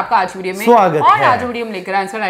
आपका आज वीडियो में स्वागत और है। आज वीडियो में लेकर आंसर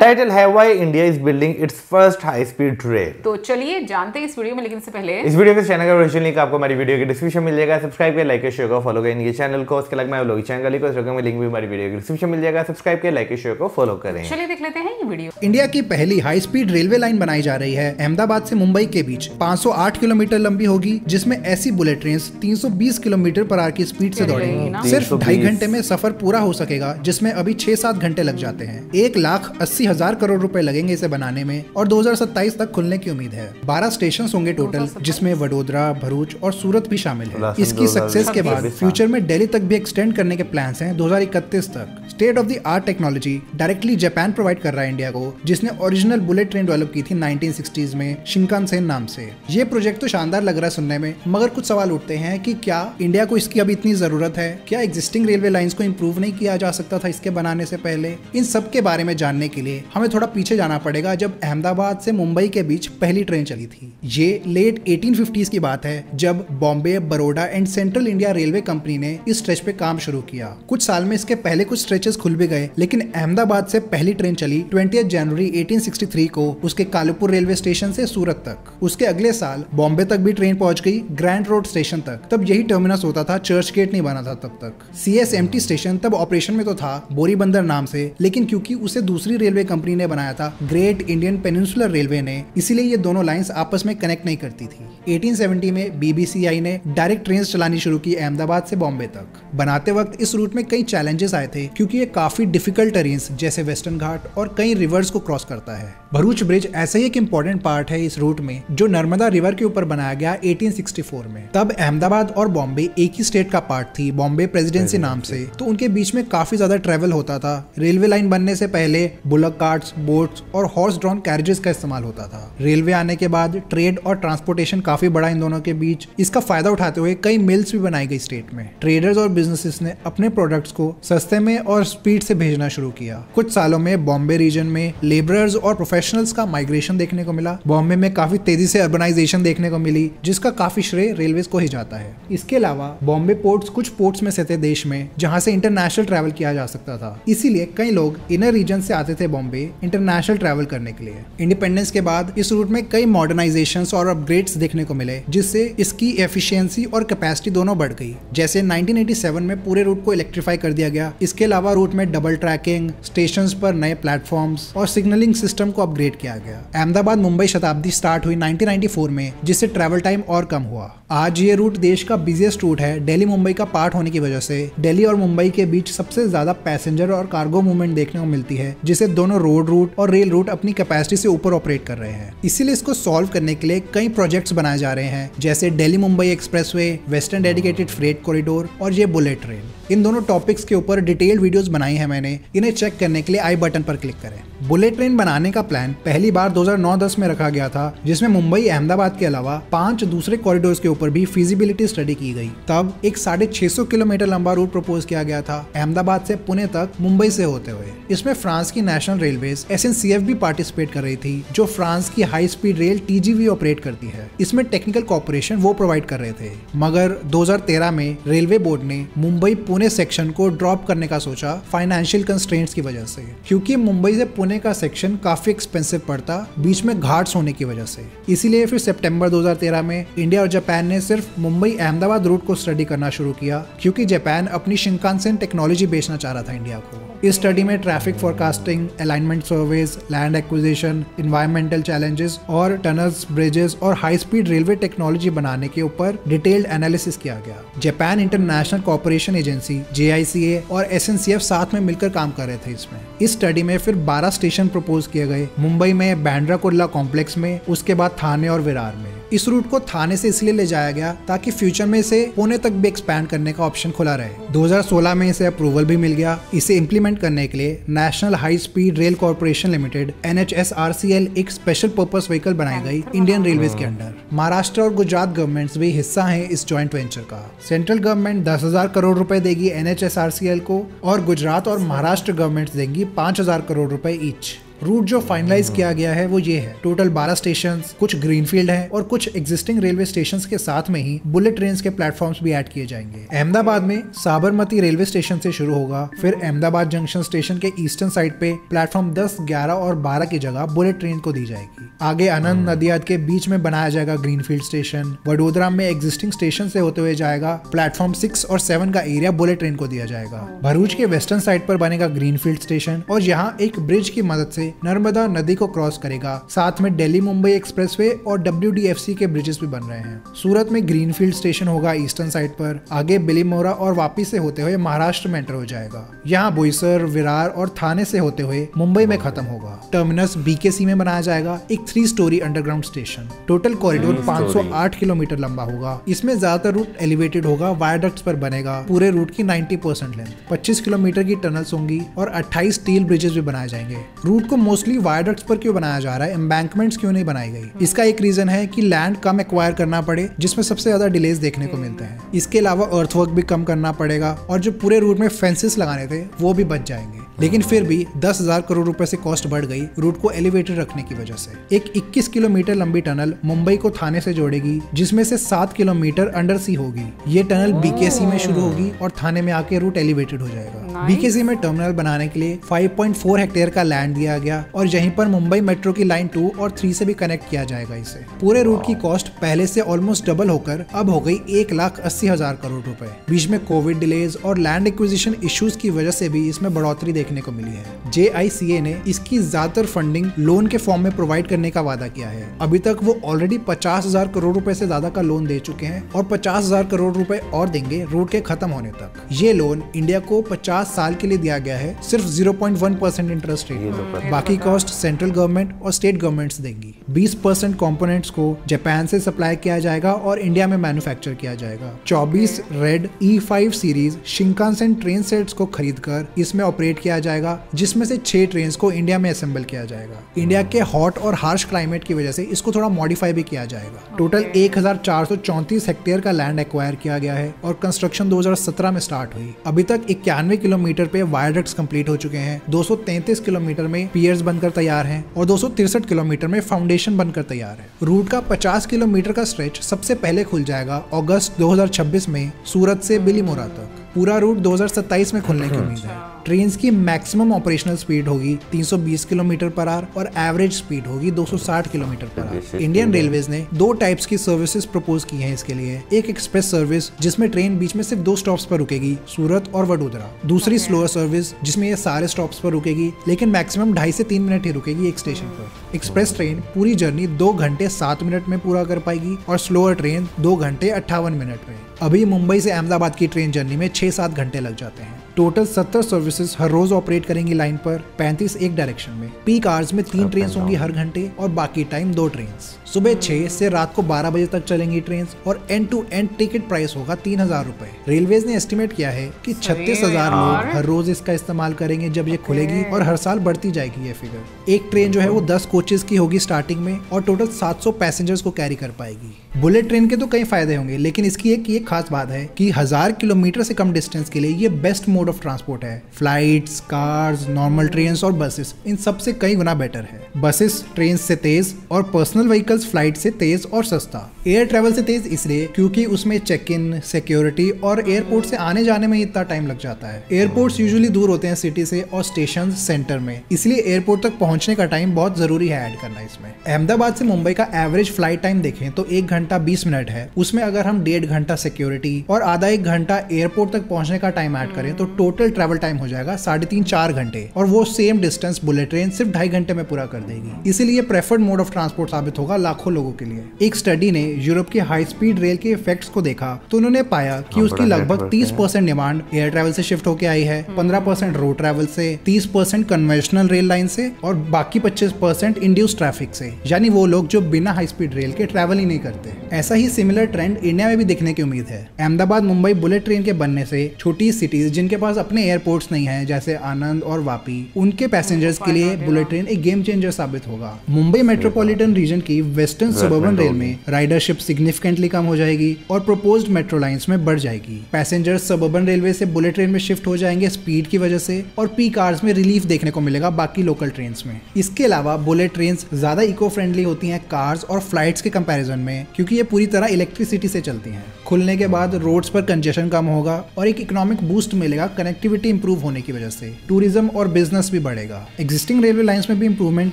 टाइटल है why India is building its first high speed train. तो चलिए जानते हैं इस वीडियो में, लेकिन इससे पहले इस वीडियो के चैनल का रिलेशन लिंक आपको हमारी वीडियो के डिस्क्रिप्शन मिल जाएगा। सब्सक्राइब करें, लाइक शेयर को फॉलो करें चैनल को। उसके अलावा मैं चैनल को लिंक भी हमारी वीडियो के डिस्क्रिप्शन मिल जाएगा। सब्सक्राइब करें, लाइक शेयर को फॉलो करें। चलिए देख लेते हैं ये वीडियो। इंडिया की पहली हाई स्पीड रेलवे लाइन बनाई जा रही है अहमदाबाद से मुंबई के बीच। 508 किलोमीटर लंबी होगी जिसमें ऐसी bullet train 320 kilometre per hour की स्पीड से दौड़ेगी। सिर्फ 2.5 घंटे में सफर पूरा हो सकेगा जिसमें अभी 6-7 घंटे लग जाते हैं। 1,80,000 करोड़ रुपए लगेंगे इसे बनाने में और 2027 तक खुलने की उम्मीद है। 12 स्टेशन होंगे टोटल जिसमें वडोदरा, भरूच और सूरत भी शामिल है। इसकी सक्सेस के बाद फ्यूचर में दिल्ली तक भी एक्सटेंड करने के प्लान है 2031 तक। State of the art technology directly Japan provide कर रहा है इंडिया को, जिसने ओरिजिनल बुलेट ट्रेन डेवलप की थी 1960s में शिनकानसेन नाम से। ये प्रोजेक्ट तो शानदार लग रहा है सुनने में, मगर कुछ सवाल उठते हैं कि क्या इंडिया को इसकी अभी इतनी जरूरत है? क्या एग्जिस्टिंग रेलवे लाइंस को इम्प्रूव नहीं किया जा सकता था इसके बनाने से पहले? इन सब के बारे में जानने के लिए हमें थोड़ा पीछे जाना पड़ेगा, जब अहमदाबाद से मुंबई के बीच पहली ट्रेन चली थी। ये लेट 1850s की बात है जब Bombay, Baroda and Central India railway company ने इस स्ट्रेच पे काम शुरू किया। कुछ साल में इसके पहले कुछ स्ट्रेचेस खुल भी गए, लेकिन अहमदाबाद से पहली ट्रेन चली 20 जनवरी 1863 को उसके कालूपुर रेलवे स्टेशन से सूरत तक। उसके अगले साल बॉम्बे तक भी ट्रेन पहुंच गई ग्रैंड रोड स्टेशन तक। तब यही टर्मिनस होता था, चर्च गेट नहीं बना था तब तक। CSMT स्टेशन तब ऑपरेशन में तो था बोरीबंदर नाम से, लेकिन क्योंकि उसे दूसरी रेलवे कंपनी ने बनाया था ग्रेट इंडियन पेनिनसुलर रेलवे ने, इसीलिए ये दोनों लाइंस आपस में कनेक्ट नहीं करती थी। 1870 में BBCI ने डायरेक्ट ट्रेन चलानी शुरू की अहमदाबाद से बॉम्बे तक। बनाते वक्त इस रूट में कई चैलेंजेस आए थे क्योंकि ये काफी डिफिकल्ट टेरेन्स जैसे वेस्टर्न घाट और कई रिवर्स को क्रॉस करता है। भरूच ब्रिज ऐसा ही एक इम्पोर्टेंट पार्ट है इस रूट में, जो नर्मदा रिवर के ऊपर बनाया गया 1864 में। तब अहमदाबाद और बॉम्बे एक ही स्टेट का पार्ट थी बॉम्बे प्रेसिडेंसी नाम से, तो उनके बीच में काफी ज्यादा ट्रेवल होता था। रेलवे लाइन बनने से पहले बुलक कार्ट्स, बोट्स और हॉर्स ड्रॉन कैरेजेस का इस्तेमाल होता था। रेलवे आने के बाद ट्रेड और ट्रांसपोर्टेशन काफी बड़ा इन दोनों के बीच। इसका फायदा उठाते हुए कई मिल्स भी बनाई गई स्टेट में। ट्रेडर्स और बिजनेसेस ने अपने प्रोडक्ट्स को सस्ते में और स्पीड से भेजना शुरू किया। कुछ सालों में बॉम्बे रीजन में लेबरर्स और प्रोफेशनल्स का माइग्रेशन देखने को मिला। बॉम्बे में काफी तेजी से अर्बनाइजेशन देखने को मिली जिसका काफी श्रेय रेलवे को ही जाता है। इसके अलावा बॉम्बे पोर्ट्स कुछ पोर्ट्स में से थे देश में जहां से इंटरनेशनल ट्रैवल किया जा सकता था, इसीलिए कई लोग इनर रीजन से आते थे बॉम्बे इंटरनेशनल ट्रैवल करने के लिए। इंडिपेंडेंस के बाद इस रूट में कई मॉडर्नाइजेशंस और अपग्रेड्स देखने को मिले जिससे इसकी एफिशिएंसी और कैपेसिटी दोनों बढ़ गई। जैसे 1987 में पूरे रूट को इलेक्ट्रीफाई कर दिया गया। इसके अलावा रूट में डबल ट्रैकिंग, स्टेशन पर नए प्लेटफॉर्म्स और सिग्नलिंग सिस्टम को अपग्रेड किया गया। अहमदाबाद मुंबई शताब्दी स्टार्ट हुई 1994 में जिससे ट्रैवल टाइम और कम हुआ। आज ये रूट देश का बिजिएस्ट रूट है दिल्ली मुंबई का पार्ट होने की वजह से। दिल्ली और मुंबई के बीच सबसे ज्यादा पैसेंजर और कार्गो मूवमेंट देखने को मिलती है जिसे दोनों रोड रूट और रेल रूट अपनी कैपेसिटी से ऊपर ऑपरेट कर रहे हैं। इसीलिए इसको सॉल्व करने के लिए कई प्रोजेक्ट्स बनाए जा रहे हैं जैसे Delhi Mumbai expressway, western dedicated freight corridor और ये बुलेट ट्रेन। इन दोनों टॉपिक्स के ऊपर डिटेल्ड वीडियोस बनाई है मैंने, इन्हें चेक करने के लिए आई बटन पर क्लिक करें। बुलेट ट्रेन बनाने का प्लान पहली बार 2009-10 में रखा गया था जिसमें मुंबई अहमदाबाद के अलावा 5 दूसरे कॉरिडोर्स के ऊपर भी फिजिबिलिटी स्टडी की गई। तब एक 650 किलोमीटर लंबा रूट प्रपोज किया गया था अहमदाबाद से पुणे तक मुंबई से होते हुए। इसमें फ्रांस की नेशनल रेलवेज SNCF भी पार्टिसिपेट कर रही थी जो फ्रांस की high speed rail TGV operate करती है। इसमें टेक्निकल कोऑपरेशन वो प्रोवाइड कर रहे थे, मगर 2013 में रेलवे बोर्ड ने मुंबई पुणे सेक्शन को ड्रॉप करने का सोचा फाइनेंशियल कंस्ट्रेंट्स की वजह से, क्योंकि मुंबई से पुणे का सेक्शन काफी एक्सपेंसिव पड़ता बीच में घाट्स होने की वजह से। इसीलिए फिर सितंबर 2013 में इंडिया और जापान ने सिर्फ मुंबई अहमदाबाद रूट को स्टडी करना शुरू किया क्योंकि जापान अपनी शिनकानसेन टेक्नोलॉजी बेचना चाह रहा था इंडिया को। इस स्टडी में traffic forecasting, alignment surveys, land acquisition, environmental challenges और टनल्स, ब्रिजेस और हाई स्पीड रेलवे टेक्नोलॉजी बनाने के ऊपर डिटेल्ड एनालिसिस किया गया। Japan International Cooperation Agency JICA और SNCF साथ में मिलकर काम कर रहे थे इसमें। इस स्टडी में फिर 12 स्टेशन प्रपोज किए गए मुंबई में बांद्रा कुर्ला कॉम्प्लेक्स में, उसके बाद थाने और विरार में। इस रूट को थाने से इसलिए ले जाया गया ताकि फ्यूचर में इसे पुणे तक भी एक्सपैंड करने का ऑप्शन खुला रहे। 2016 में इसे अप्रूवल भी मिल गया। इसे इम्प्लीमेंट करने के लिए national high speed rail corporation Limited NHSRCL एक स्पेशल पर्पस व्हीकल बनाई गई इंडियन रेलवे के अंडर। महाराष्ट्र और गुजरात गवर्नमेंट्स भी हिस्सा है इस ज्वाइंट वेंचर का। सेंट्रल गवर्नमेंट 10,000 करोड़ रुपए देगी NHSRCL को और गुजरात और महाराष्ट्र गवर्नमेंट देंगी 5,000 करोड़ रुपए ईच। रूट जो फाइनलाइज किया गया है वो ये है। टोटल 12 स्टेशन, कुछ ग्रीनफील्ड है और कुछ एग्जिस्टिंग रेलवे स्टेशन के साथ में ही बुलेट ट्रेन के प्लेटफॉर्म्स भी ऐड किए जाएंगे। अहमदाबाद में साबरमती रेलवे स्टेशन से शुरू होगा, फिर अहमदाबाद जंक्शन स्टेशन के ईस्टर्न साइड पे प्लेटफॉर्म 10, 11 और 12 की जगह बुलेट ट्रेन को दी जाएगी। आगे आनंद नदियाद के बीच में बनाया जाएगा ग्रीनफील्ड स्टेशन। वडोदरा में एग्जिस्टिंग स्टेशन से होते हुए जाएगा, प्लेटफॉर्म 6 और 7 का एरिया बुलेट ट्रेन को दिया जाएगा। भरूच के वेस्टर्न साइड पर बनेगा ग्रीनफील्ड स्टेशन और यहाँ एक ब्रिज की मदद से नर्मदा नदी को क्रॉस करेगा। साथ में दिल्ली मुंबई एक्सप्रेसवे और WDFC के ब्रिजेस भी बन रहे हैं। सूरत में ग्रीनफील्ड स्टेशन होगा ईस्टर्न साइड पर, आगे बिलीमोरा और वापी से होते हुए महाराष्ट्र में एंटर हो जाएगा। यहाँ बोईसर, विरार और थाने से होते हुए मुंबई में खत्म होगा। टर्मिनस BKC में बनाया जाएगा एक 3 storey underground station. Total corridor 508 kilometre लंबा होगा। इसमें ज्यादातर रूट एलिवेटेड होगा, वायरडक्ट्स पर बनेगा। पूरे रूट की 90% लेंथ, 25 किलोमीटर की टनल्स होंगी और 28 स्टील ब्रिजेस भी बनाए जाएंगे। रूट को मोस्टली वायरडक्ट्स पर क्यों बनाया जा रहा है, एम्बैंकमेंट्स क्यों नहीं बनाई गई, इसका एक रीजन है कि लैंड कम एक्वायर करना पड़े, जिसमें सबसे ज्यादा डिलेज देखने को मिलते हैं। इसके अलावा अर्थवर्क भी कम करना पड़ेगा और जो पूरे रूट में फेंसेस लगाने थे वो भी बच जाएंगे। लेकिन फिर भी 10,000 करोड़ रुपए से कॉस्ट बढ़ गई रूट को एलिवेटेड रखने की वजह से। एक 21 किलोमीटर लंबी टनल मुंबई को थाने से जोड़ेगी, जिसमें से 7 किलोमीटर अंडर सी होगी। ये टनल BKC में शुरू होगी और थाने में आके रूट एलिवेटेड हो जाएगा। BKC में टर्मिनल बनाने के लिए 5.4 हेक्टेयर का लैंड दिया गया और यहीं पर मुंबई मेट्रो की लाइन 2 और 3 से भी कनेक्ट किया जाएगा। इसे पूरे रूट की कॉस्ट पहले से ऑलमोस्ट डबल होकर अब हो गई 1,80,000 करोड़ रूपए। बीच में कोविड डिलेज और लैंड एक्विजिशन इश्यूज की वजह से भी इसमें बढ़ोतरी देखने को मिली है। JICA ने इसकी ज्यादातर फंडिंग लोन के फॉर्म में प्रोवाइड करने का वादा किया है। अभी तक वो ऑलरेडी 50,000 करोड़ रुपए से ज्यादा का लोन दे चुके हैं और 50,000 करोड़ रुपए और देंगे रूट के खत्म होने तक। ये लोन इंडिया को 50 साल के लिए दिया गया है, सिर्फ 0.1% इंटरेस्ट रेट। बाकी कॉस्ट सेंट्रल गवर्नमेंट और स्टेट गवर्नमेंट्स देंगी। 20% कॉम्पोनेंट्स को जापान से सप्लाई किया जाएगा और इंडिया में मैन्युफैक्चर किया जाएगा। 24 red E5 series Shinkansen train sets को खरीद कर इसमें ऑपरेट किया जाएगा, जिसमें से 6 ट्रेन को इंडिया में असेंबल किया जाएगा। इंडिया के हॉट और हार्श क्लाइमेट की वजह से इसको थोड़ा मॉडिफाई भी किया जाएगा। टोटल 1,434 हेक्टेयर का लैंड एक्वायर किया गया है और कंस्ट्रक्शन 2017 में स्टार्ट हुई। अभी तक 91 किलोमीटर पे वायरडक्ट्स कंप्लीट हो चुके हैं, 233 किलोमीटर में पियर्स बनकर तैयार हैं और 263 किलोमीटर में फाउंडेशन बनकर तैयार है। रूट का 50 किलोमीटर का स्ट्रेच सबसे पहले खुल जाएगा अगस्त 2026 में सूरत से बिलीमोरा तक। पूरा रूट 2027 में खुलने की उम्मीद है। ट्रेन की मैक्सिमम ऑपरेशनल स्पीड होगी 320 किलोमीटर पर आवर और एवरेज स्पीड होगी 260 kilometre per our. Indian railways ने 2 टाइप्स की सर्विसेज प्रपोज की हैं इसके लिए। एक एक्सप्रेस सर्विस, जिसमें ट्रेन बीच में सिर्फ 2 स्टॉप्स पर रुकेगी, सूरत और वडोदरा। दूसरी स्लोअर सर्विस, जिसमें ये सारे स्टॉप्स पर रुकेगी लेकिन मैक्सिमम 2.5 से 3 मिनट ही रुकेगी एक स्टेशन पर। एक्सप्रेस ट्रेन पूरी जर्नी 2 घंटे 7 मिनट में पूरा कर पाएगी और स्लोअर ट्रेन 2 घंटे 58 मिनट में। अभी मुंबई से अहमदाबाद की ट्रेन जर्नी में 6-7 घंटे लग जाते हैं। टोटल 70 सर्विसेज हर रोज ऑपरेट करेंगी लाइन पर, 35 एक डायरेक्शन में। पीक आवर्स में 3 ट्रेन होंगी हर घंटे और बाकी टाइम 2 ट्रेन। सुबह 6 से रात को 12 बजे तक चलेंगी ट्रेन और end to end ticket price होगा 3,000 रुपए। रेलवेज ने एस्टिमेट किया है कि 36,000 लोग हर रोज इसका इस्तेमाल करेंगे जब ये खुलेगी और हर साल बढ़ती जाएगी ये फिगर। एक ट्रेन जो है वो 10 कोचेज की होगी स्टार्टिंग में और टोटल 700 पैसेंजर्स को कैरी कर पाएगी। बुलेट ट्रेन के तो कई फायदे होंगे, लेकिन इसकी एक खास बात है कि 1,000 किलोमीटर से कम डिस्टेंस के लिए ये बेस्ट मोड ऑफ ट्रांसपोर्ट है। फ्लाइट्स, कार्स, नॉर्मल ट्रेन्स और बसेस इन सब से कई गुना बेटर है। बसेस ट्रेन से तेज और पर्सनल व्हीकल्स फ्लाइट से तेज और सस्ता। एयर ट्रेवल से तेज इसलिए क्योंकि उसमें चेक इन, सिक्योरिटी और एयरपोर्ट से आने जाने में इतना टाइम लग जाता है। एयरपोर्ट्स यूजुअली दूर होते हैं सिटी से और स्टेशन सेंटर में, इसलिए एयरपोर्ट तक पहुंचने का टाइम बहुत जरूरी है ऐड करना इसमें। अहमदाबाद से मुंबई का एवरेज फ्लाइट टाइम देखें तो 1 घंटा 20 मिनट है। उसमें अगर हम 1.5 घंटा सिक्योरिटी और आधा 1 घंटा एयरपोर्ट तक पहुंचने का टाइम ऐड करें तो टोटल ट्रैवल टाइम हो जाएगा 3.5-4 घंटे और वो सेम डिस्टेंस बुलेट ट्रेन सिर्फ 2.5 घंटे में पूरा कर देगी। इसीलिए प्रेफर्ड मोड ऑफ ट्रांसपोर्ट साबित होगा लाखों लोगों के लिए। एक स्टडी ने यूरोप की हाई स्पीड रेल के इफेक्ट्स को देखा तो उन्होंने पाया कि उसकी लगभग 30% डिमांड एयर ट्रैवल से शिफ्ट होकर आई है, 15% रोड ट्रैवल से, 30% कन्वेंशनल रेल लाइन से और बाकी 25% इंड्यूस ट्रैफिक से, यानी वो लोग जो बिना हाई स्पीड रेल के ट्रैवल ही नहीं करते। ऐसा ही सिमिलर ट्रेंड इंडिया में भी देखने की उम्मीद है। अहमदाबाद मुंबई बुलेट ट्रेन के बनने से छोटी सिटीज जिनके पास अपने एयरपोर्ट्स नहीं हैं जैसे आनंद और वापी, उनके पैसेंजर्स के लिए बुलेट ट्रेन एक गेम चेंजर साबित होगा। मुंबई मेट्रोपॉलिटन रीजन की वेस्टर्न सबर्बन रेल में राइडरशिप सिग्निफिकेंटली कम हो जाएगी और प्रपोज्ड मेट्रो लाइंस में बढ़ जाएगी। पैसेंजर्स सबर्बन रेलवे से बुलेट ट्रेन में शिफ्ट हो जाएंगे स्पीड की वजह से, और पी कार्स में रिलीफ देखने को मिलेगा बाकी लोकल ट्रेन में। इसके अलावा बुलेट ट्रेन ज्यादा इको फ्रेंडली होती है कार्स और फ्लाइट्स के कंपेरिजन में, क्योंकि ये पूरी तरह इलेक्ट्रिसिटी से चलती हैं। खुलने के बाद रोड्स पर कंजेशन कम होगा और एक इकोनॉमिक बूस्ट मिलेगा कनेक्टिविटी इंप्रूव होने की वजह से। टूरिज्म और बिजनेस भी बढ़ेगा। एग्जिस्टिंग रेलवे लाइंस में भी इंप्रूवमेंट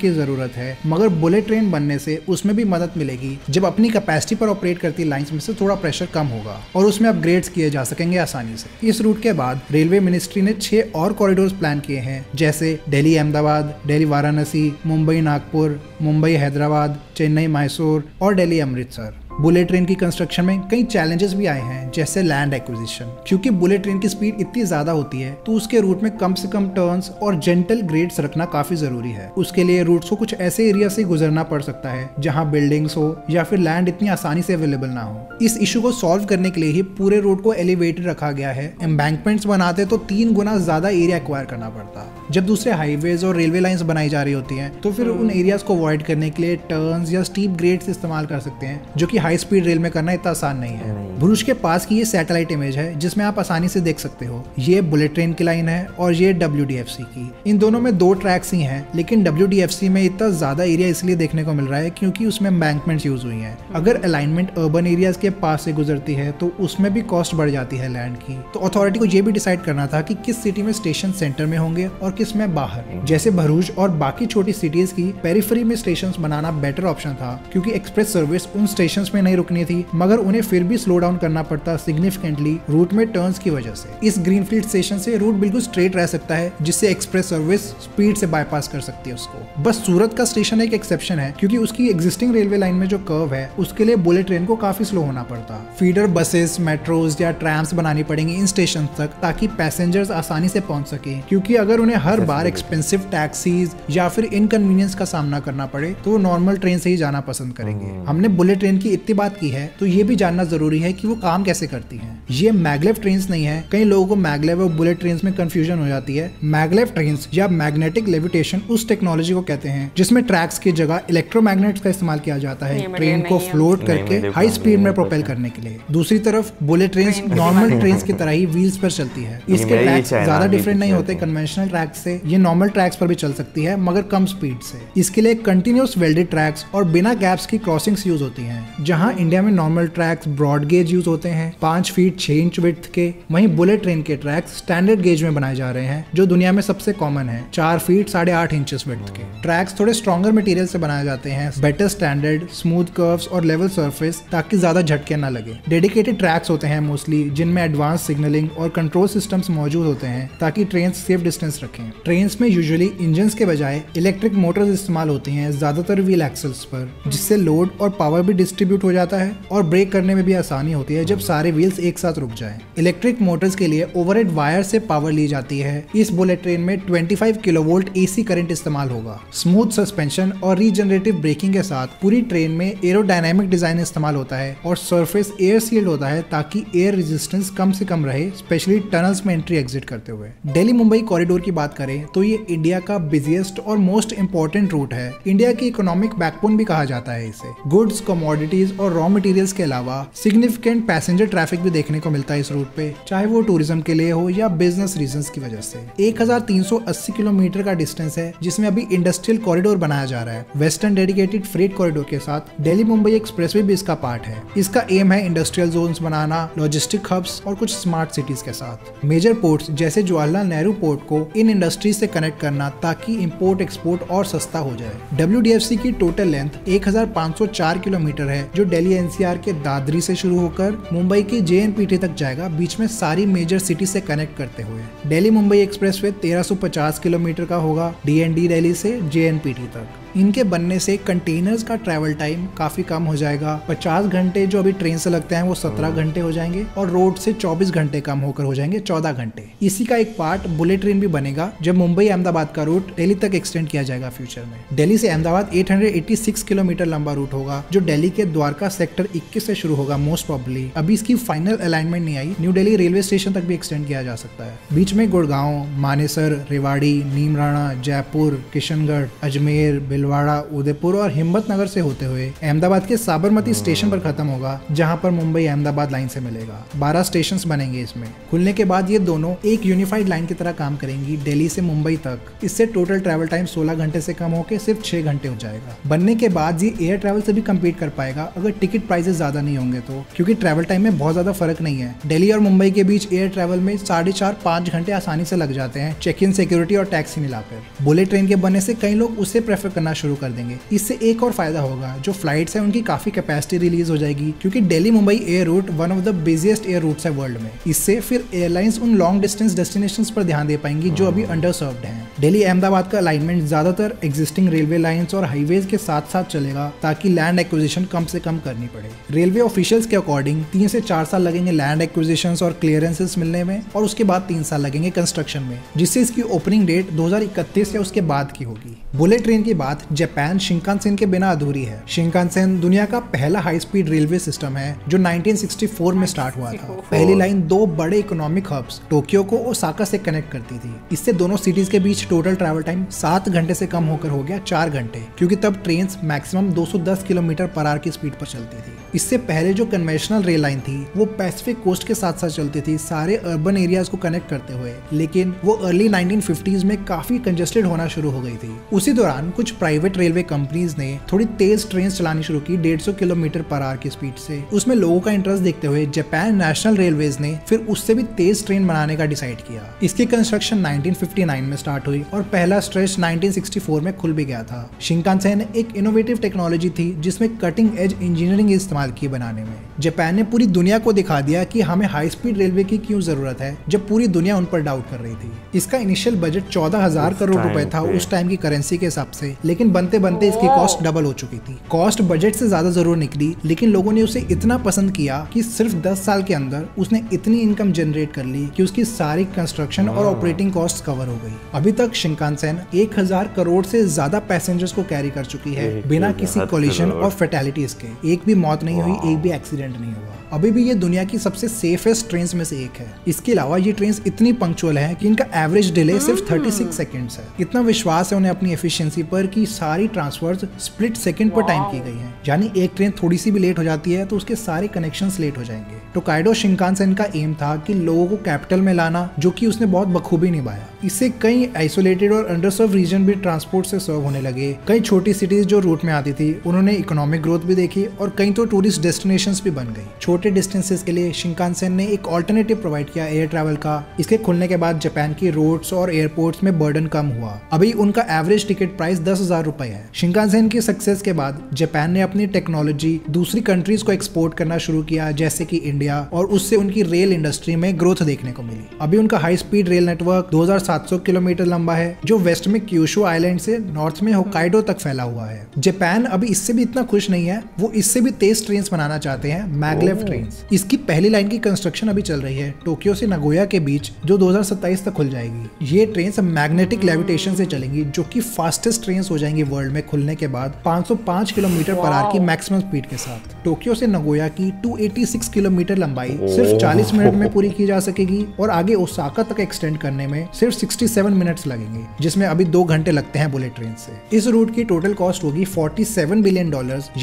की जरूरत है, मगर बुलेट ट्रेन बनने से उसमें भी मदद मिलेगी जब अपनी कैपेसिटी पर ऑपरेट करती लाइंस में से थोड़ा प्रेशर कम होगा और उसमें अपग्रेड्स किए जा सकेंगे आसानी से। इस रूट के बाद रेलवे मिनिस्ट्री ने 6 और कॉरिडोर प्लान किए हैं जैसे दिल्ली अहमदाबाद, दिल्ली वाराणसी, मुंबई नागपुर, मुंबई हैदराबाद, चेन्नई मैसूर और दिल्ली अमृतसर। बुलेट ट्रेन की कंस्ट्रक्शन में कई चैलेंजेस भी आए हैं जैसे लैंड एक्विजिशन, क्योंकि बुलेट ट्रेन की स्पीड इतनी ज्यादा होती है तो उसके रूट में कम से कम टर्न्स और जेंटल ग्रेड्स रखना काफी जरूरी है। उसके लिए रूट्स को कुछ ऐसे एरिया से गुजरना पड़ सकता है जहां बिल्डिंग्स हो या फिर लैंड इतनी आसानी से अवेलेबल ना हो। इस इशू को सॉल्व करने के लिए ही पूरे रूट को एलिवेटेड रखा गया है। एम्बैंकमेंट्स बनाते तो 3 गुना ज्यादा एरिया एक्वायर करना पड़ता। जब दूसरे हाईवेज और रेलवे लाइंस बनाई जा रही होती है तो फिर उन एरियाज को अवॉइड करने के लिए टर्न्स या स्टीप ग्रेड्स इस्तेमाल कर सकते हैं, जो कि हाई स्पीड रेल में करना इतना आसान नहीं है। भुरुज के पास की ये सैटेलाइट इमेज है जिसमें आप आसानी से देख सकते हो। ये बुलेट ट्रेन की लाइन है और ये WDFC की। इन दोनों में 2 ट्रैक्स ही हैं, लेकिन WDFC में इतना ज्यादा एरिया इसलिए देखने को मिल रहा है क्योंकि उसमें एम्बैंकमेंट्स यूज हुई हैं। अगर अलाइनमेंट अर्बन एरियाज के पास से गुजरती है तो उसमें भी कॉस्ट बढ़ जाती है लैंड की। तो अथॉरिटी को ये भी डिसाइड करना था कि किस सिटी में स्टेशन सेंटर में होंगे और किस में बाहर। जैसे भरूच और बाकी छोटी सिटीज की पेरिफेरी में स्टेशन बनाना बेटर ऑप्शन था, क्योंकि एक्सप्रेस सर्विस उन स्टेशन में नहीं रुकनी थी, मगर उन्हें फिर भी स्लो डाउन करना पड़ता सिग्निफिकेंटली रूट में टर्न्स की वजह से। इस ग्रीनफील्ड स्टेशन से रूट बिल्कुल स्ट्रेट रह सकता है, जिससे एक्सप्रेस सर्विस स्पीड से बाईपास कर सकती है उसको। बस सूरत का स्टेशन एक एक्सेप्शन है, क्योंकि उसकी एग्जिस्टिंग रेलवे लाइन में जो कर्व है उसके लिए बुलेट ट्रेन को काफी स्लो होना पड़ता। फीडर बसेस, मेट्रोज या ट्रैम्स बनानी पड़ेंगी इन स्टेशन तक ताकि पैसेंजर्स आसानी से पहुंच सके, क्योंकि अगर उन्हें हर बार एक्सपेंसिव टैक्सीज या फिर इनकन्वीनियंस का सामना करना पड़े तो वो नॉर्मल ट्रेन से ही जाना पसंद करेंगे। हमने बुलेट ट्रेन की इतनी बात की है तो ये भी जानना जरूरी है कि वो काम कैसे करती हैं। ये मैगलेव ट्रेन्स नहीं है। कई लोगों को मैगलेव और बुलेट ट्रेन्स में कंफ्यूजन हो जाती है। मैगलेव ट्रेन्स या मैग्नेटिक लेविटेशन उस टेक्नोलॉजी को कहते हैं जिसमें ट्रैक्स की जगह इलेक्ट्रोमैग्नेट्स का इस्तेमाल किया जाता है ट्रेन को फ्लोट करके हाई स्पीड में प्रोपेल करने के लिए। दूसरी तरफ बुलेट ट्रेन्स नॉर्मल ट्रेन्स की तरह ही व्हील्स पर चलती है। इसके ट्रैक्स ज्यादा डिफरेंट नहीं होते कन्वेंशनल ट्रैक्स से। ये नॉर्मल ट्रैक्स पर भी चल सकती है मगर कम स्पीड से। इसके लिए कंटिन्यूस वेल्डेड ट्रैक्स और बिना गैप्स की क्रॉसिंग्स यूज होती है। जहां इंडिया में normal tracks broad gauge use होते हैं 5 फीट 6 इंच विड्थ के, वहीं बुलेट ट्रेन के ट्रैक्स स्टैंडर्ड गेज में बनाए जा रहे हैं जो दुनिया में सबसे कॉमन है 4 फीट 8.5 इंचेस विड्थ के। ट्रैक्स थोड़े स्ट्रॉन्गर मटेरियल से बनाए जाते हैं, बेटर स्टैंडर्ड, स्मूथ कर्व्स और लेवल सरफेस ताकि ज्यादा झटके ना लगे। डेडिकेटेड ट्रैक्स होते हैं मोस्टली जिनमें एडवांस सिग्नलिंग और कंट्रोल सिस्टम्स मौजूद होते हैं ताकि ट्रेन सेफ डिस्टेंस रखें। ट्रेन में यूजुअली इंजन के बजाय इलेक्ट्रिक मोटर्स इस्तेमाल होती हैं ज्यादातर व्हील एक्सल्स पर, जिससे लोड और पावर भी डिस्ट्रीब्यूट हो जाता है और ब्रेक करने में भी आसानी होती है जब सारे व्हील्स एक साथ रुक जाएं। इलेक्ट्रिक मोटर्स के लिए ओवरहेड वायर से पावर ली जाती है। इस बुलेट ट्रेन में 25 किलोवोल्ट एसी करंट इस्तेमाल होगा। स्मूथ सस्पेंशन और रीजनरेटिव ब्रेकिंग के साथ पूरी ट्रेन में एरोडायनेमिक डिजाइन इस्तेमाल होता है और सरफेस एयर सील्ड होता है ताकि एयर रेजिस्टेंस कम से कम रहे, स्पेशली टनल्स में एंट्री एग्जिट करते हुए। दिल्ली मुंबई कॉरिडोर की बात करें तो ये इंडिया का बिजिएस्ट और मोस्ट इम्पोर्टेंट रूट है। इंडिया की इकोनॉमिक बैकबोन भी कहा जाता है इसे। गुड्स, कमोडिटीज और रॉ मटेरियल्स के अलावा सिग्निफिकेंट पैसेंजर ट्रैफिक भी देखने को मिलता है इस रूट पे, चाहे वो टूरिज्म के लिए हो या बिजनेस रीजंस की वजह से। 1380 किलोमीटर का डिस्टेंस है जिसमें अभी इंडस्ट्रियल कॉरिडोर बनाया जा रहा है वेस्टर्न डेडिकेटेड फ्रेट कॉरिडोर के साथ। दिल्ली मुंबई एक्सप्रेसवे भी इसका पार्ट है। इसका एम है इंडस्ट्रियल जोन्स बनाना, लॉजिस्टिक हब्स और कुछ स्मार्ट सिटीज के साथ। मेजर पोर्ट्स जैसे जवाहरलाल नेहरू पोर्ट को इन इंडस्ट्रीज से कनेक्ट करना ताकि इम्पोर्ट एक्सपोर्ट और सस्ता हो जाए। WDFC की टोटल लेंथ 1504 किलोमीटर है जो दिल्ली NCR के दादरी से शुरू होकर मुंबई के JNPT तक जाएगा, बीच में सारी मेजर सिटी से कनेक्ट करते हुए। दिल्ली मुंबई एक्सप्रेसवे 1350 किलोमीटर का होगा DND दिल्ली से JNPT तक। इनके बनने से कंटेनर्स का ट्रैवल टाइम काफी कम हो जाएगा। 50 घंटे जो अभी ट्रेन से लगते हैं वो 17 घंटे हो जाएंगे और रोड से 24 घंटे कम होकर हो जाएंगे 14 घंटे। इसी का एक पार्ट बुलेट ट्रेन भी बनेगा जब मुंबई अहमदाबाद का रूट दिल्ली तक एक्सटेंड किया जाएगा फ्यूचर में। दिल्ली से अहमदाबाद 886 किलोमीटर लंबा रूट होगा जो दिल्ली के द्वारका सेक्टर 21 से शुरू होगा मोस्ट प्रॉब्ली। अभी इसकी फाइनल अलाइनमेंट नहीं आई। न्यू दिल्ली रेलवे स्टेशन तक भी एक्सटेंड किया जा सकता है। बीच में गुड़गांव, मानेसर, रेवाड़ी, नीमराणा, जयपुर, किशनगढ़, अजमेर, भिलवाड़ा, उदयपुर और हिम्मत नगर से होते हुए अहमदाबाद के साबरमती स्टेशन पर खत्म होगा जहां पर मुंबई अहमदाबाद लाइन से मिलेगा। 12 स्टेशन बनेंगे इसमें। खुलने के बाद ये दोनों एक यूनिफाइड लाइन की तरह काम करेंगी दिल्ली से मुंबई तक। इससे टोटल ट्रैवल टाइम 16 घंटे से कम होकर सिर्फ 6 घंटे हो जाएगा। बनने के बाद ये एयर ट्रैवल से भी कम्पीट कर पाएगा अगर टिकट प्राइसेस ज्यादा नहीं होंगे तो, क्योंकि ट्रैवल टाइम में बहुत ज्यादा फर्क नहीं है। दिल्ली और मुंबई के बीच एयर ट्रैवल में 4.5 घंटे आसानी से लग जाते हैं चेक इन, सिक्योरिटी और टैक्सी मिलाकर। बुलेट ट्रेन के बनने से कई लोग उसे प्रेफर करना शुरू कर देंगे। इससे एक और फायदा होगा, जो फ्लाइट्स हैं उनकी काफी कैपेसिटी रिलीज हो जाएगी क्योंकि Delhi Mumbai air route one of the busiest air routes है वर्ल्ड में। इससे फिर एयरलाइंस उन लॉन्ग डिस्टेंस डेस्टिनेशंस पर ध्यान दे पाएंगी जो अभी अंडरसर्व्ड हैं। दिल्ली अहमदाबाद का अलाइनमेंट ज्यादातर एग्जिस्टिंग रेलवे लाइंस और हाईवेज के साथ साथ चलेगा ताकि लैंड एक्विजिशन कम से कम करनी पड़े। रेलवे ऑफिशियल्स के अकॉर्डिंग 3 से 4 साल लगेंगे लैंड एक्विजिशंस और क्लियरेंसेस मिलने में और उसके बाद 3 साल लगेंगे कंस्ट्रक्शन में, जिससे इसकी ओपनिंग डेट 2031 या उसके बाद की होगी। बुलेट ट्रेन की बात जापान शिंकानसेन के बिना अधूरी है। शिंकानसेन दुनिया का पहला हाई स्पीड रेलवे सिस्टम है जो 1964 में स्टार्ट हुआ था। पहली लाइन 2 बड़े इकोनॉमिक हब्स टोक्यो को ओसाका से कनेक्ट करती थी। इससे दोनों सिटीज के बीच टोटल ट्रैवल टाइम 7 घंटे से कम होकर हो गया 4 घंटे, क्योंकि तब train maximum 210 kilometre per hour की स्पीड पर चलती थी। इससे पहले जो कन्वेंशनल रेल लाइन थी वो पैसिफिक कोस्ट के साथ साथ चलती थी सारे अर्बन एरियाज को कनेक्ट करते हुए, लेकिन वो अर्ली 1950s में काफी कंजेस्टेड होना शुरू हो गई थी। उसी दौरान कुछ प्राइवेट रेलवे कंपनीज ने थोड़ी तेज ट्रेन चलानी शुरू की 150 किलोमीटर पर आवर की स्पीड से। उसमें लोगों का इंटरेस्ट देखते हुए जापान नेशनल रेलवेज ने फिर उससे भी तेज ट्रेन बनाने का डिसाइड किया। इसकी कंस्ट्रक्शन 1959 में स्टार्ट हुई और पहला स्ट्रेच 1964 में खुल भी गया था। शिंकानसेन एक इनोवेटिव टेक्नोलॉजी थी जिसमें कटिंग एज इंजीनियरिंग इस्तेमाल की बनाने में। जापान ने पूरी दुनिया को दिखा दिया कि हमें हाई स्पीड रेलवे की क्यों जरूरत है जब पूरी दुनिया उन पर डाउट कर रही थी। इसका इनिशियल बजट 14,000 करोड़ रुपए था उस टाइम की करेंसी के हिसाब से, लेकिन बनते बनते इसकी कॉस्ट डबल हो चुकी थी। कॉस्ट बजट से ज्यादा जरूर निकली, लेकिन लोगों ने उसे इतना पसंद किया कि सिर्फ 10 साल के अंदर उसने इतनी इनकम जनरेट कर ली कि उसकी सारी कंस्ट्रक्शन और ऑपरेटिंग कॉस्ट कवर हो गई। अभी तक शिंकानसेन 1000 करोड़ से ज्यादा पैसेंजर्स को कैरी कर चुकी है बिना किसी कोलिशन और फैटेलिटीज के। एक भी मौत नहीं हुई, एक भी एक्सीडेंट नहीं हुआ। अभी भी ये दुनिया की सबसे सेफेस्ट ट्रेन में से एक है। इसके अलावा ये ट्रेन इतनी पंक्चुअल है कि इनका एवरेज डिले सिर्फ 36 सेकंड्स है। इतना विश्वास है उन्हें अपनी एफिशिएंसी पर कि सारी ट्रांसफर्स स्प्लिट सेकंड पर टाइम की गई हैं। यानी एक ट्रेन थोड़ी सी भी लेट हो जाती है तो उसके सारे कनेक्शंस लेट हो जाएंगे। टोकाइडो शिंकानसेन का एम था कि लोगों को कैपिटल में लाना, जो कि उसने बहुत बखूबी निभाया। इससे कई आइसोलेटेड और अंडरसर्व रीजन भी ट्रांसपोर्ट से सर्व होने लगे। कई छोटी सिटीज जो रूट में आती थी उन्होंने इकोनॉमिक ग्रोथ भी देखी और कई तो टूरिस्ट डेस्टिनेशंस भी बन गई। छोटे डिस्टेंसेस के लिए शिंकानसेन ने एक ऑल्टरनेटिव प्रोवाइड किया एयर ट्रैवल का। इसके खुलने के बाद जापान की रोड्स और एयरपोर्ट्स में बर्डन कम हुआ। अभी उनका एवरेज टिकट प्राइस 10,000 रुपए है। शिंकानसेन की सक्सेस के बाद जापान ने अपनी टेक्नोलॉजी दूसरी कंट्रीज को एक्सपोर्ट करना शुरू किया, जैसे कि इंडिया, और उससे उनकी रेल इंडस्ट्री में ग्रोथ देखने को मिली। अभी उनका high speed rail network 2,700 kilometre लंबा है जो वेस्ट में क्यूशू आइलैंड से नॉर्थ में होकाइडो तक फैला हुआ है। जापान अभी इससे भी इतना खुश नहीं है, वो इससे भी तेज ट्रेन बनाना चाहते हैं मैगलेव ट्रेन। इसकी पहली लाइन की कंस्ट्रक्शन अभी चल रही है टोक्यो से नागोया के बीच जो 2027 तक खुल जाएगी। ये ट्रेन मैग्नेटिक लेविटेशन से चलेंगी जो कि फास्टेस्ट ट्रेन हो जाएंगी वर्ल्ड में खुलने के बाद 505 किलोमीटर पर आवर की मैक्सिमम स्पीड के साथ। टोक्यो से नागोया की 286 किलोमीटर लंबाई सिर्फ 40 मिनट में पूरी की जा सकेगी और आगे ओसाका तक एक्सटेंड करने में सिर्फ 67 मिनट्स लगेंगे, जिसमें अभी 2 घंटे लगते हैं बुलेट ट्रेन से। इस रूट की टोटल कॉस्ट होगी $47 बिलियन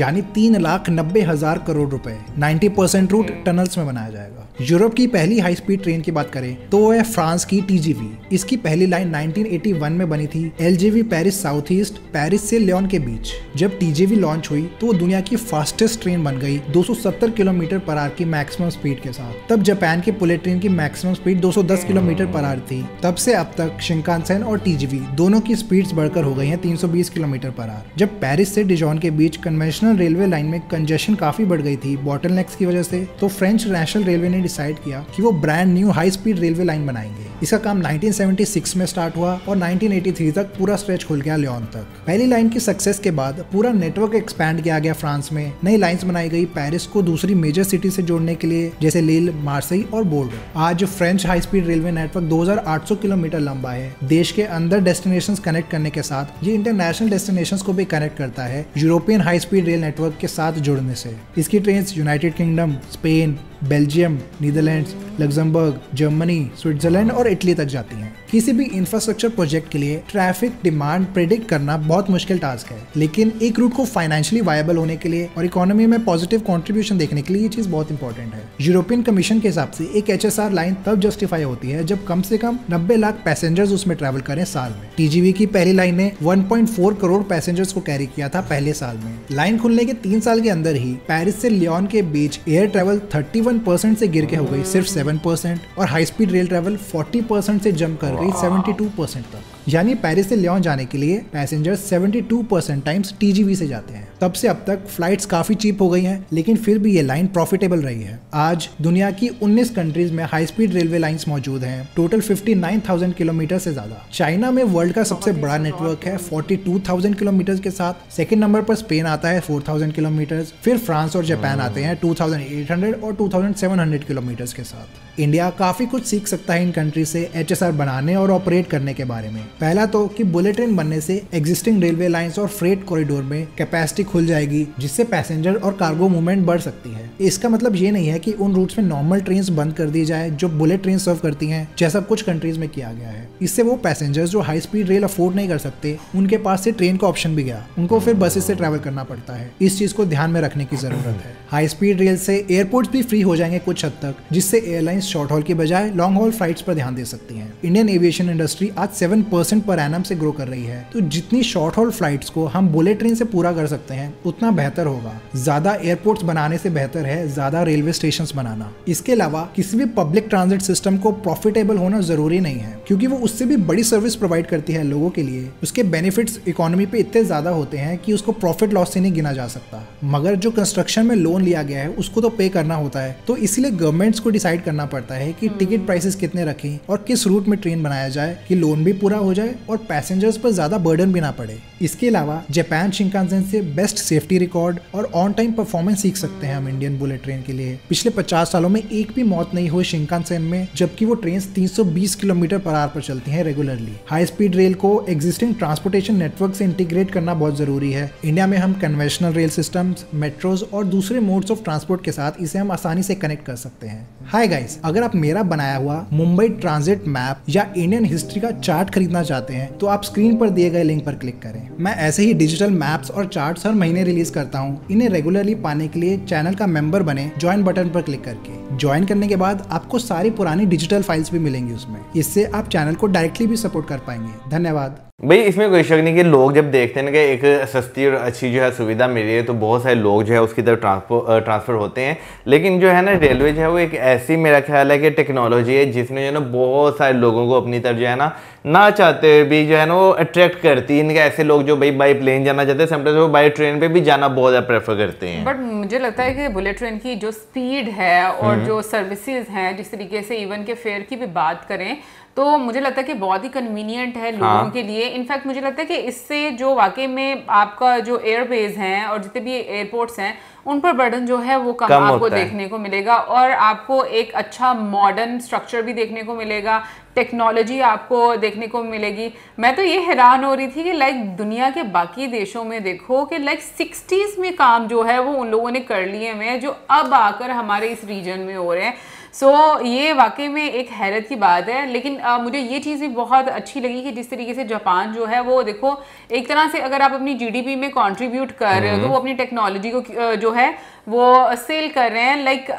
यानी 3,90,000 करोड़ रुपए। 90% रूट टनल्स में बनाया जाएगा। यूरोप की पहली हाई स्पीड ट्रेन की बात करें तो है फ्रांस की टीजीवी। इसकी पहली लाइन 1981 में बनी थी LGV Paris south east, Paris से लियोन के बीच। जब टीजीवी लॉन्च हुई तो वो दुनिया की फास्टेस्ट ट्रेन बन गई 270 किलोमीटर पर आवर की मैक्सिमम स्पीड के साथ। तब जापान की बुलेट ट्रेन की maximum speed 210 kilometre per hour थी। तब से अब तक शिंकानसेन और टीजीवी दोनों की स्पीड्स बढ़कर हो गई हैं 320 किलोमीटर पर आवर। जब पेरिस से डिजॉन के बीच कन्वेंशनल रेलवे लाइन में कंजेशन काफी बढ़ गई थी बॉटलनेक्स की वजह से, तो फ्रेंच नेशनल रेलवे ने डिसाइड किया कि वो brand new high speed railway line बनाएंगे। इसका काम 1976 में स्टार्ट हुआ और 1983 तक पूरा स्ट्रेच खुल गया लियोन तक। पहली लाइन की सक्सेस के बाद पूरा नेटवर्क एक्सपैंड किया गया फ्रांस में। नई लाइंस बनाई गई पेरिस को दूसरी मेजर सिटी से जोड़ने के लिए, जैसे लील, मार्सेई और बोर्डो। आज French high speed railway network 2800 kilometre लंबा है। देश के अंदर डेस्टिनेशंस कनेक्ट करने के साथ ये इंटरनेशनल डेस्टिनेशंस को भी कनेक्ट करता है European high speed rail network के साथ जुड़ने से। इसकी train United Kingdom, Spain, Belgium, Netherlands, Luxembourg, Germany, Switzerland और इटली तक जाती हैं। किसी भी इंफ्रास्ट्रक्चर प्रोजेक्ट के लिए ट्रैफिक डिमांड प्रेडिक्ट करना बहुत मुश्किल टास्क है, लेकिन एक रूट को फाइनेंशियली वायबल होने के लिए और इकोनॉमी में पॉजिटिव कंट्रीब्यूशन देखने के लिए ये चीज बहुत इंपॉर्टेंट है। यूरोपियन कमीशन के हिसाब से एक HSR लाइन तब जस्टिफाई होती है जब कम से कम 90 लाख पैसेंजर्स उसमें ट्रैवल करें साल में। टीजीवी की पहली लाइन ने 1.4 करोड़ पैसेंजर्स को कैरी किया था पहले साल में। लाइन खुलने के 3 साल के अंदर ही पेरिस से लियोन के बीच एयर ट्रैवल 31% से गिर के हो गई सिर्फ 7% और हाई स्पीड रेल ट्रैवल 40% से जम कर गई 72% तक। यानी पेरिस से लियोन जाने के लिए पैसेंजर 72% टाइम्स टीजीवी से जाते हैं। तब से अब तक फ्लाइट्स काफी चीप हो गई हैं, लेकिन फिर भी ये लाइन प्रॉफिटेबल रही है। आज दुनिया की 19 कंट्रीज में हाई स्पीड रेलवे लाइंस मौजूद हैं, टोटल 59,000 किलोमीटर से ज्यादा। चाइना में वर्ल्ड का सबसे बड़ा नेटवर्क है 42,000 किलोमीटर के साथ। सेकंड नंबर पर स्पेन आता है 4,000 किलोमीटर, फिर फ्रांस और जापान आते हैं 2,800 और 2,700 किलोमीटर के साथ। इंडिया काफी कुछ सीख सकता है इन कंट्री से HSR बनाने और ऑपरेट करने के बारे में। पहला तो कि बुलेट ट्रेन बनने से एग्जिस्टिंग रेलवे लाइंस और फ्रेट कॉरिडोर में कैपेसिटी खुल जाएगी, जिससे पैसेंजर और कार्गो मूवमेंट बढ़ सकती है। इसका मतलब ये नहीं है कि उन रूट्स में नॉर्मल ट्रेन्स बंद कर दी जाए जो बुलेट ट्रेन सर्व करती हैं, जैसा कुछ कंट्रीज में किया गया है। इससे वो पैसेंजर्स जो हाई स्पीड रेल अफोर्ड नहीं कर सकते, उनके पास से ट्रेन का ऑप्शन भी गया, उनको फिर बसेस से ट्रैवल करना पड़ता है। इस चीज को ध्यान में रखने की जरूरत है। हाई स्पीड रेल से एयरपोर्ट्स भी फ्री हो जाएंगे कुछ हद तक, जिससे एयरलाइंस शॉर्ट हॉल के बजाय लॉन्ग हॉल फ्लाइट्स पर ध्यान दे सकती है। इंडियन एविएशन इंडस्ट्री आज 7% पर एनम से ग्रो कर रही है, तो जितनी शॉर्ट हॉल फ्लाइट्स को हम बुलेट ट्रेन से पूरा कर सकते हैं उतना बेहतर होगा। ज्यादा एयरपोर्ट्स बनाने से बेहतर है ज्यादा रेलवे स्टेशंस बनाना। इसके अलावा किसी भी पब्लिक ट्रांजिट सिस्टम को प्रॉफिटेबल होना जरूरी नहीं है, क्योंकि वो उससे भी बड़ी सर्विस प्रोवाइड करती है लोगों के लिए। उसके बेनिफिट्स इकोनॉमी पे इतने ज्यादा होते हैं कि उसको प्रॉफिट लॉस से नहीं गिना जा सकता। मगर जो कंस्ट्रक्शन में लोन लिया गया है उसको तो पे करना होता है, तो इसीलिए गवर्नमेंट्स को डिसाइड करना पड़ता है कि टिकट प्राइसेस कितने रखें और किस रूट में ट्रेन बनाया जाए कि लोन भी पूरा हो जाए और पैसेंजर्स पर ज्यादा बर्डन भी ना पड़े। इसके अलावा जापान शिंकानसेन से बेस्ट सेफ्टी रिकॉर्ड और ऑन टाइम परफॉर्मेंस सीख सकते हैं हम इंडियन बुलेट ट्रेन के लिए। पिछले 50 सालों में एक भी मौत नहीं हुई शिंकानसेन में, जबकि वो ट्रेन 320 किलोमीटर पर आवर पर चलती हैं रेगुलरली। हाई स्पीड रेल को एग्जिस्टिंग ट्रांसपोर्टेशन नेटवर्क से इंटीग्रेट करना बहुत जरूरी है। इंडिया में हम कन्वेंशनल रेल सिस्टम, मेट्रोज और दूसरे मोड्स ऑफ ट्रांसपोर्ट के साथ इसे हम आसानी से कनेक्ट कर सकते हैं। हाय गाइस, अगर आप मेरा बनाया हुआ मुंबई ट्रांजिट मैप या इंडियन हिस्ट्री का चार्ट खरीदना चाहते हैं तो आप स्क्रीन पर दिए गए लिंक पर क्लिक करें। मैं ऐसे ही डिजिटल मैप्स और चार्ट्स हर महीने रिलीज करता हूँ। इन्हें रेगुलरली पाने के लिए चैनल का मेंबर बने ज्वाइन बटन पर क्लिक करके। ज्वाइन करने के बाद आपको सारी पुरानी डिजिटल फाइल्स भी मिलेंगी उसमें। इससे आप चैनल को डायरेक्टली भी सपोर्ट कर पाएंगे। धन्यवाद। भाई इसमें कोई शक नहीं कि लोग जब देखते हैं कि एक सस्ती और अच्छी जो है सुविधा मिली है तो बहुत सारे लोग जो है उसकी तरफ ट्रांसफर होते हैं। लेकिन जो है ना रेलवे जो है वो एक ऐसी मेरा ख्याल है कि टेक्नोलॉजी है जिसने जो है ना बहुत सारे लोगों को अपनी तरफ जो है ना चाहते हुए भी जो है ना वो अट्रैक्ट करती है। इनके ऐसे लोग जो भाई बाई प्लेन जाना चाहते हैं, समटाइम्स वो बाई ट्रेन पर भी जाना बहुत ज़्यादा प्रेफर करते हैं। बट मुझे लगता है कि बुलेट ट्रेन की जो स्पीड है और जो सर्विसेज हैं, जिस तरीके से इवन के फेयर की भी बात करें, तो मुझे लगता है कि बहुत ही कन्वीनियंट है लोगों के लिए। इनफैक्ट मुझे लगता है कि इससे जो वाकई में आपका जो एयरबेस हैं और जितने भी एयरपोर्ट्स हैं उन पर बर्डन जो है वो कम आपको देखने को मिलेगा और आपको एक अच्छा मॉडर्न स्ट्रक्चर भी देखने को मिलेगा, टेक्नोलॉजी आपको देखने को मिलेगी। मैं तो ये हैरान हो रही थी कि लाइक दुनिया के बाकी देशों में देखो कि लाइक 60s में काम जो है वो उन लोगों ने कर लिए हुए हैं जो अब आकर हमारे इस रीजन में हो रहे हैं। सो ये वाकई में एक हैरत की बात है। लेकिन मुझे ये चीज़ भी बहुत अच्छी लगी कि जिस तरीके से जापान जो है वो देखो एक तरह से अगर आप अपनी GDP में कंट्रीब्यूट कर रहे हो तो वो अपनी टेक्नोलॉजी को जो है वो सेल कर रहे हैं। लाइक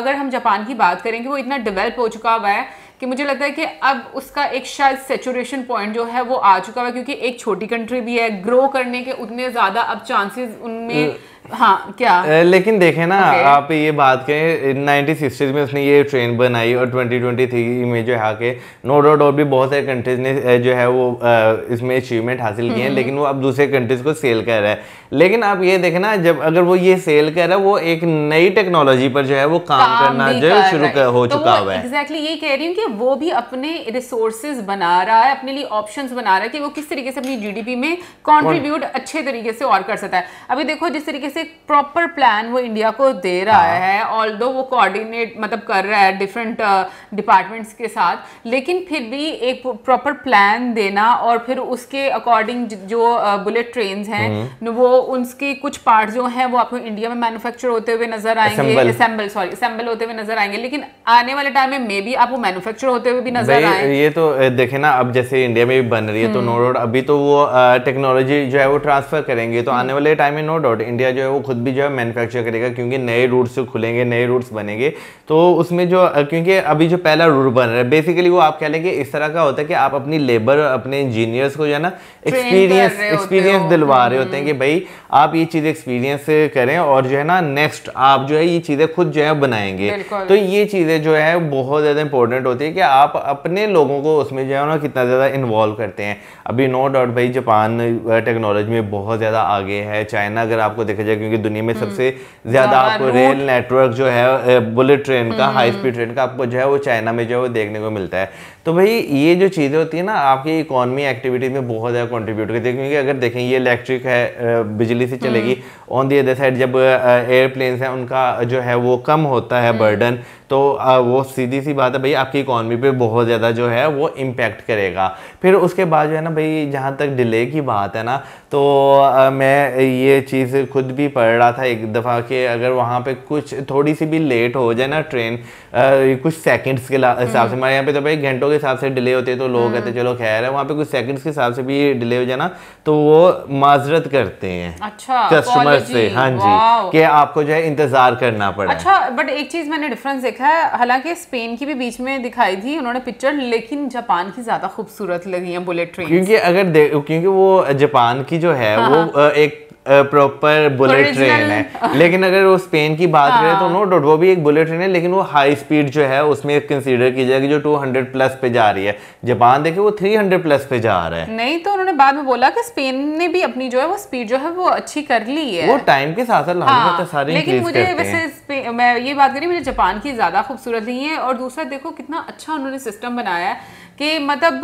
अगर हम जापान की बात करें कि वो इतना डेवलप हो चुका हुआ है कि मुझे लगता है कि अब उसका एक शायद सेचुरेशन पॉइंट जो है वो आ चुका है, क्योंकि एक छोटी कंट्री भी है, ग्रो करने के उतने ज़्यादा अब चांसेस उनमें हाँ क्या लेकिन देखें ना आप ये बात कहें 1960s में उसने ये ट्रेन बनाई और 2023 में जो है कि नो डाउट और भी बहुत सारे कंट्रीज ने जो है वो इसमें अचीवमेंट हासिल किए हैं, लेकिन वो अब दूसरे कंट्रीज को सेल कर रहा है। लेकिन आप ये देखें ना जब अगर वो ये सेल कर रहा है वो एक नई टेक्नोलॉजी पर जो है वो काम करना जो शुरू हो चुका हुआ है। एग्जैक्टली ये कह रही हूँ कि वो भी अपने रिसोर्सेज बना रहा है, अपने लिए ऑप्शंस बना रहा है कि वो किस तरीके से अपनी जीडीपी में कंट्रीब्यूट अच्छे तरीके से और कर सकता है। अभी देखो जिस तरीके से प्रॉपर प्लान वो इंडिया को दे रहा है, ऑल्दो वो कोऑर्डिनेट मतलब कर रहा है डिफरेंट डिपार्टमेंट्स के साथ, लेकिन फिर भी एक प्रॉपर प्लान देना और फिर उसके अकॉर्डिंग जो बुलेट ट्रेन्स हैं वो उनके कुछ पार्ट जो हैं वो आपको इंडिया में मैन्युफैक्चर होते हुए नजर आएंगे, असेंबल होते हुए नजर आएंगे, लेकिन आने वाले टाइम में मे बी आपको मैन्युफैक्चर होते हुए भी नजर आएंगे। ये तो देखे ना अब जैसे इंडिया में भी बन रही है तो नो डाउट अभी तो वो टेक्नोलॉजी जो है वो ट्रांसफर करेंगे तो आने वाले टाइम में नो डाउट इंडिया जो है वो खुद भी जो है मैन्युफैक्चर करेगा क्योंकि नए रूट्स खुलेंगे, नए रूट्स बनेंगे। तो उसमें जो क्योंकि अभी जो पहला रूट बन रहा है बेसिकली वो आप कह लेंगे इस तरह का होता है कि आप अपनी लेबर और अपने इंजीनियर्स को जो है ना एक्सपीरियंस दिलवा रहे होते हैं कि भाई आप ये चीज़ एक्सपीरियंस करें और जो है ना नेक्स्ट आप जो है ये चीज़ें खुद जो है बनाएंगे। तो ये चीज़ें जो है बहुत ज़्यादा इंपॉर्टेंट होती है कि आप अपने लोगों को उसमें जो है ना कितना ज़्यादा इन्वॉल्व करते हैं। अभी नो डाउट भाई जापान टेक्नोलॉजी में बहुत ज़्यादा आगे है, चाइना अगर आपको देखा जाए क्योंकि दुनिया में सबसे ज़्यादा आपको रेल नेटवर्क जो है बुलेट ट्रेन का, हाई स्पीड ट्रेन का आपको जो है वो चाइना में जो है वो देखने को मिलता है। तो भाई ये जो चीज़ें होती हैं ना आपकी इकोनॉमी एक्टिविटीज में बहुत ज़्यादा कंट्रीब्यूट करती है क्योंकि अगर देखें ये इलेक्ट्रिक है, बिजली से चलेगी, ऑन दी अदर साइड जब एयरप्लेन्स हैं उनका जो है वो कम होता है बर्डन, तो वो सीधी सी बात है भाई आपकी इकोनॉमी पे बहुत ज़्यादा जो है वो इम्पैक्ट करेगा। फिर उसके बाद जो है ना भाई जहाँ तक डिले की बात है ना तो मैं ये चीज़ खुद भी पढ़ रहा था एक दफ़ा कि अगर वहाँ पे कुछ थोड़ी सी भी लेट हो जाए ना ट्रेन कुछ सेकंड्स के हिसाब से, हमारे यहाँ पे तो भाई घंटों के हिसाब से डिले होते हैं तो लोग कहते हैं चलो खैर है, वहाँ पे कुछ सेकंड्स के हिसाब से भी डिले हो जाए ना तो वो माजरत करते हैं कस्टमर से, हाँ जी, कि आपको जो है इंतज़ार करना पड़ा। अच्छा बट एक चीज़ मैंने डिफरेंस देखा है, हालांकि स्पेन की भी बीच में दिखाई थी उन्होंने पिक्चर, लेकिन जापान की ज़्यादा खूबसूरत लगी है बुलेट ट्रेन क्योंकि अगर क्योंकि वो जापान की जो है वो एक प्रॉपर बुलेट ट्रेन है, लेकिन अगर वो स्पेन की बात करें तो नो डाउट वो भी एक बुलेट ट्रेन है लेकिन वो हाई स्पीड जो है उसमें कंसीडर की जाएगी जो 200 प्लस पे जा रही है। जापान देखे वो 300 प्लस पे जा रहा है। नहीं तो उन्होंने बाद में बोला कि स्पेन ने भी अपनी जो है वो स्पीड जो है वो अच्छी कर ली है, वो टाइम के साथ साथ। लेकिन मुझे वैसे मैं ये बात करी मुझे जापान की ज़्यादा खूबसूरत नहीं है। और दूसरा देखो कितना अच्छा उन्होंने सिस्टम बनाया है कि मतलब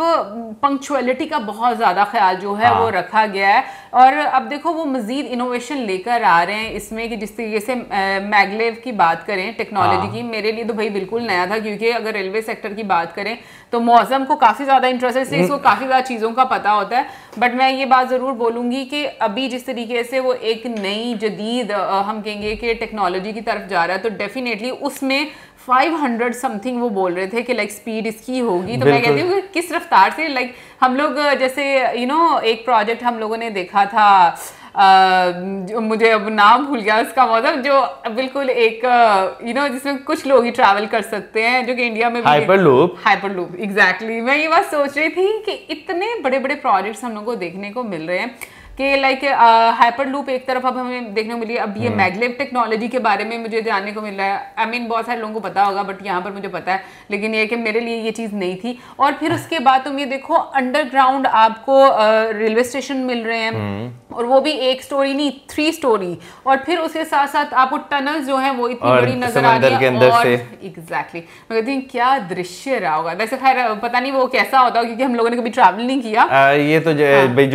पंक्चुअलिटी का बहुत ज़्यादा ख्याल जो है वो रखा गया है। और अब देखो वो मज़ीद इनोवेशन लेकर आ रहे हैं इसमें कि जिस तरीके से मैगलेव की बात करें टेक्नोलॉजी की, मेरे लिए तो भाई बिल्कुल नया था क्योंकि अगर रेलवे सेक्टर की बात करें तो मौज़म को काफ़ी ज़्यादा इंटरेस्ट है इसलिए इसको काफ़ी ज़्यादा चीज़ों का पता होता है। बट मैं ये बात ज़रूर बोलूँगी कि अभी जिस तरीके से वो एक नई जदीद हम कहेंगे कि टेक्नोलॉजी की तरफ जा रहा है तो डेफिनेटली उसमें 500 समथिंग वो बोल रहे थे कि लाइक स्पीड इसकी होगी। तो मैं कहती हूँ कि किस रफ्तार से लाइक हम लोग जैसे यू नो एक प्रोजेक्ट हम लोगों ने देखा था मुझे अब नाम भूल गया उसका, मतलब जो बिल्कुल एक यू नो जिसमें कुछ लोग ही ट्रैवल कर सकते हैं जो कि इंडिया में हाइपरलूप। एग्जैक्टली मैं ये बात सोच रही थी कि इतने बड़े बड़े प्रोजेक्ट्स हम लोग को देखने को मिल रहे हैं कि लाइक हाइपरलूप एक तरफ अब हमें देखने को मिली। अब ये मैगलेव टेक्नोलॉजी के बारे में मुझे जानने को मिल रहा है, आई मीन बहुत सारे लोगों को पता होगा बट यहाँ पर मुझे पता है, लेकिन ये कि मेरे लिए ये चीज़ नहीं थी। और फिर उसके बाद तुम ये देखो अंडरग्राउंड आपको रेलवे स्टेशन मिल रहे हैं और वो भी एक स्टोरी नहीं 3 स्टोरी, और फिर उसके साथ साथ आपको टनल जो है वो इतनी बड़ी नजर आ रही है। और एग्जैक्टली मैं कहती हूँ क्या दृश्य रहा होगा। वैसे खैर पता नहीं वो कैसा होता होगा क्योंकि हम लोगों ने कभी ट्रैवल नहीं किया। ये तो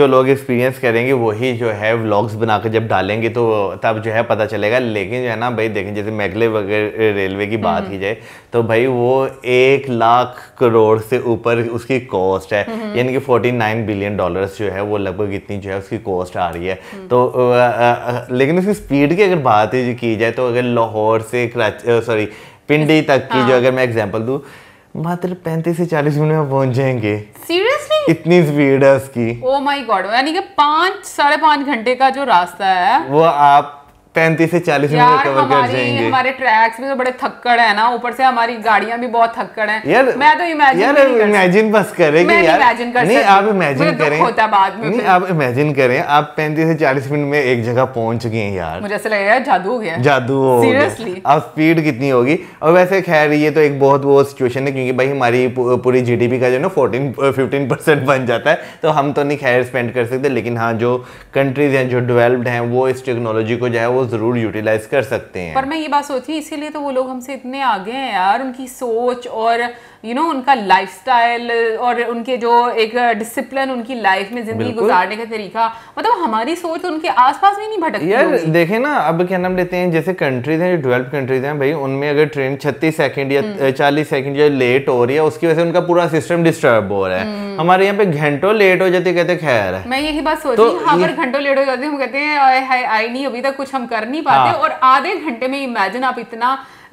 जो लोग एक्सपीरियंस करेंगे वही जो है व्लॉग्स बनाकर जब डालेंगे तो तब जो है पता चलेगा। लेकिन जो है ना भाई देखें जैसे मैगलेव अगर रेलवे की बात की जाए तो भाई वो 1,00,000 करोड़ से ऊपर उसकी कॉस्ट है, यानी कि $49 बिलियन जो है वो लगभग इतनी जो है उसकी कॉस्ट आ रही है। तो लेकिन उसकी स्पीड की अगर बात की जाए तो अगर लाहौर से पिंडी तक की जो अगर मैं एग्जाम्पल दूँ मात्र 35 से 40 मिनट में पहुंच जाएंगे। सीरियसली इतनी स्पीड है उसकी। ओ माय गॉड, यानी कि 5 साढ़े 5 घंटे का जो रास्ता है वो आप 35 से 40 मिनट कवर कर जाएंगे। हमारे ट्रैक्स भी तो बड़े थक्कड़ है ना, ऊपर से हमारी गाड़ियां भी बहुत थक्कड़ हैं। यार मैं तो इमेजिन बस करेंगे, नहीं आप इमेजिन करें, नहीं आप इमेजिन करें आप 35 से 40 मिनट में एक जगह पहुंच गए। यार मुझे ऐसा लगेगा जादू हो गया, जादू हो गया। अब स्पीड कितनी होगी। और वैसे खैर ये तो एक बहुत वो सिचुएशन है क्योंकि भाई हमारी पूरी GDP का जो ना 14-15% बन जाता है, तो हम तो नहीं खैर स्पेंड कर सकते, लेकिन हाँ जो कंट्रीज हैं जो डेवलप्ड हैं वो इस टेक्नोलॉजी को जो है वो जरूर यूटिलाइज कर सकते हैं। पर मैं ये बात सोचती हूँ इसीलिए तो वो लोग हमसे इतने आगे हैं यार, उनकी सोच और यू नो उनका लाइफस्टाइल और उनके जो एक डिसिप्लिन उनकी लाइफ में जिंदगी गुजारने का तरीका, मतलब हमारी सोच तो उनके आसपास भी नहीं भटकती। यार देखें ना अब क्या नाम लेते हैं जैसे कंट्रीज हैं जो डेवलप्ड कंट्रीज हैं भाई, उनमें अगर ट्रेन 36 सेकेंड या 40 सेकेंड या लेट हो रही है उसकी वजह से उनका पूरा सिस्टम डिस्टर्ब हो रहा है। हमारे यहाँ पे घंटों लेट हो जाती है, कहते खैर मैं यही बात सोच रही हूँ, हाँ पर घंटों लेट हो जाती है, हम कहते हैं आई नहीं अभी तक कुछ हम कर नहीं पाते। और आधे घंटे में इमेजिन आप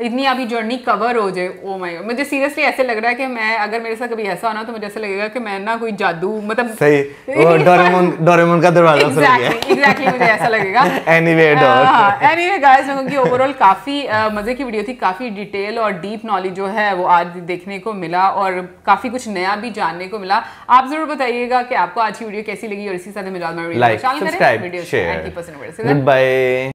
इतनी आपकी जर्नी कवर हो जाए। ओ माय गॉड मुझे सीरियसली ऐसे लग रहा है कि मैं अगर मेरे साथ कभी ऐसा होना तो मुझे ऐसा लगेगा कि मैं ना कोई जादू मतलब सही वो डोरेमोन का दरवाजा खुल गया। एग्जैक्टली मुझे ऐसा लगेगा। एनीवे गाइस लोगों की ओवरऑल काफी मजे की वीडियो थी, काफी डिटेल और डीप नॉलेज जो है वो आज देखने को मिला और काफी कुछ नया भी जानने को मिला। आप जरूर बताइएगा कि आपको आज की वीडियो कैसी लगी और इसी साथ मिला।